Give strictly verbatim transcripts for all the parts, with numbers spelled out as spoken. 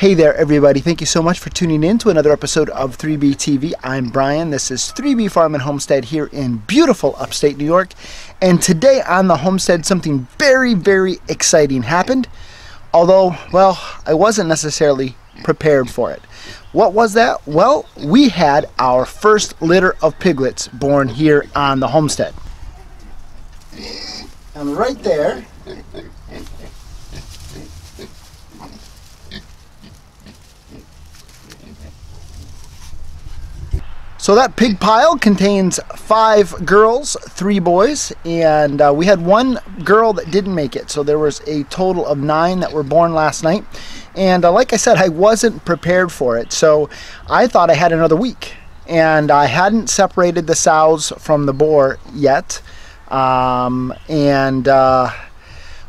Hey there everybody, thank you so much for tuning in to another episode of three B T V. I'm Brian, this is three B Farm and Homestead here in beautiful upstate New York. And today on the homestead something very, very exciting happened. Although, well, I wasn't necessarily prepared for it. What was that? Well, we had our first litter of piglets born here on the homestead. And right there, so that pig pile contains five girls, three boys, and uh, we had one girl that didn't make it. So there was a total of nine that were born last night. And uh, like I said, I wasn't prepared for it. So I thought I had another week. And I hadn't separated the sows from the boar yet. Um, and uh,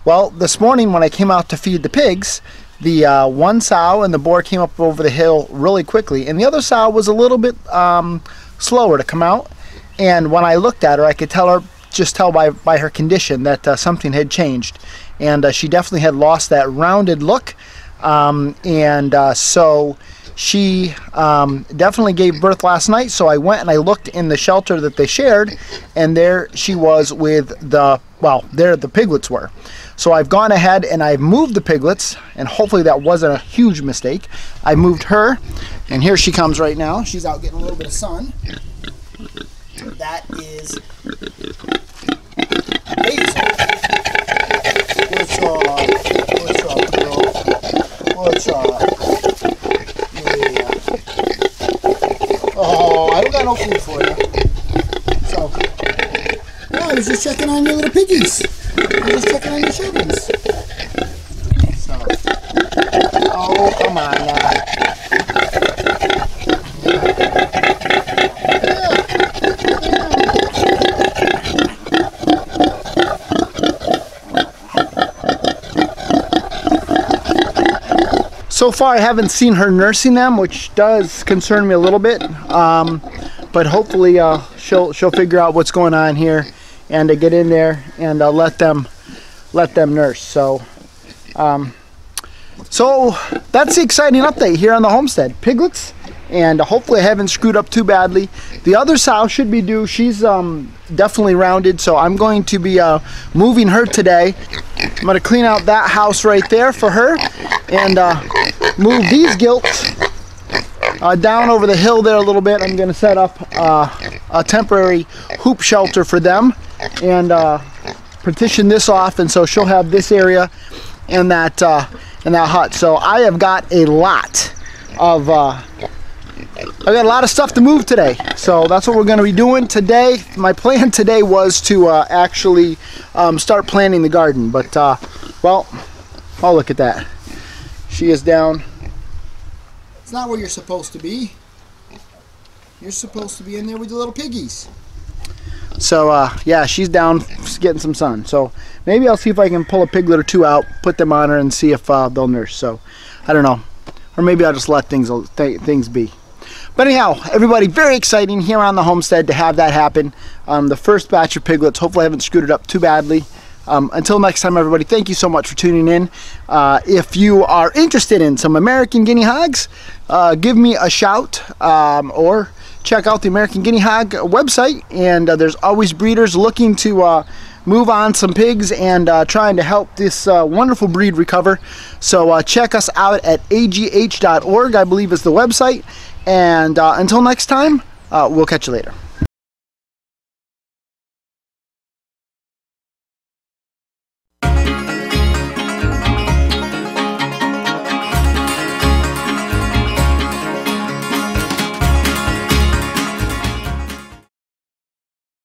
well, this morning when I came out to feed the pigs, The uh, one sow and the boar came up over the hill really quickly, and the other sow was a little bit um, slower to come out. And when I looked at her, I could tell her, just tell by, by her condition that uh, something had changed. And uh, she definitely had lost that rounded look. Um, and uh, so she um, definitely gave birth last night. So I went and I looked in the shelter that they shared, and there she was with the, well, there the piglets were. So I've gone ahead and I've moved the piglets, and hopefully that wasn't a huge mistake. I moved her, and here she comes right now. She's out getting a little bit of sun. That is Basil. What's up? What's up, girl? What's up? Yeah. Oh, I don't got no food for you. So, no, I was just checking on your little piggies. I'm just checking on your children's. So. Oh, come on now. Yeah. Yeah. So far, I haven't seen her nursing them, which does concern me a little bit. Um, but hopefully, uh, she'll she'll figure out what's going on here, and to get in there and uh, let them let them nurse. So um, so that's the exciting update here on the homestead. Piglets, and hopefully I haven't screwed up too badly. The other sow should be due. She's um, definitely rounded, so I'm going to be uh, moving her today. I'm gonna clean out that house right there for her, and uh, move these gilts uh, down over the hill there a little bit. I'm gonna set up uh, a temporary hoop shelter for them, and uh, partition this off, and so she'll have this area and that uh, and that hut. So I have got a lot of uh, I've got a lot of stuff to move today. So that's what we're going to be doing today. My plan today was to uh, actually um, start planting the garden, but uh, well, oh look at that! She is down. It's not where you're supposed to be. You're supposed to be in there with the little piggies. So uh, yeah, she's down getting some sun. So maybe I'll see if I can pull a piglet or two out, put them on her, and see if uh, they'll nurse. So I don't know, or maybe I'll just let things th things be. But anyhow, everybody, very exciting here on the homestead to have that happen. Um, the first batch of piglets. Hopefully, I haven't screwed it up too badly. Um, until next time, everybody, thank you so much for tuning in. Uh, if you are interested in some American Guinea Hogs, uh, give me a shout, um, or check out the American Guinea Hog website, and uh, there's always breeders looking to uh, move on some pigs and uh, trying to help this uh, wonderful breed recover. So uh, check us out at A G H dot org, I believe is the website. And uh, until next time, uh, we'll catch you later.